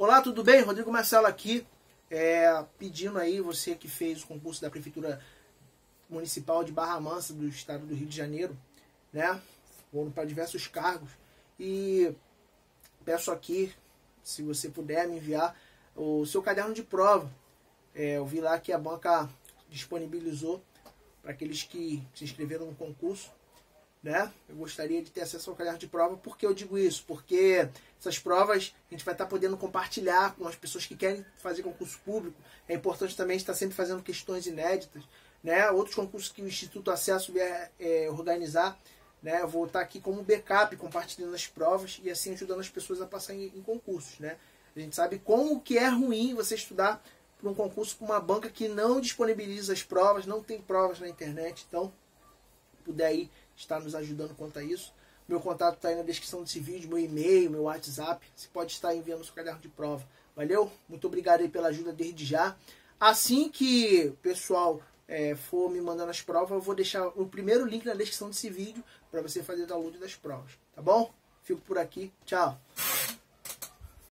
Olá, tudo bem? Rodrigo Marcelo aqui, pedindo aí você que fez o concurso da Prefeitura Municipal de Barra Mansa, do estado do Rio de Janeiro, né? Foram para diversos cargos. E peço aqui, se você puder, me enviar o seu caderno de prova. Eu vi lá que a banca disponibilizou para aqueles que se inscreveram no concurso, né? Eu gostaria de ter acesso ao caderno de prova. Por que eu digo isso? Porque essas provas a gente vai estar podendo compartilhar com as pessoas que querem fazer concurso público. É importante também estar sempre fazendo questões inéditas, né? Outros concursos que o Instituto Acesso vier organizar, né? Eu vou estar aqui como backup, compartilhando as provas e assim ajudando as pessoas a passar em concursos, né? A gente sabe como que é ruim você estudar para um concurso com uma banca que não disponibiliza as provas, não tem provas na internet. Então, puder aí estar nos ajudando quanto a isso. Meu contato está aí na descrição desse vídeo, meu e-mail, meu WhatsApp. Você pode estar enviando o seu caderno de prova. Valeu? Muito obrigado aí pela ajuda desde já. Assim que o pessoal for me mandando as provas, eu vou deixar o primeiro link na descrição desse vídeo para você fazer download das provas. Tá bom? Fico por aqui. Tchau!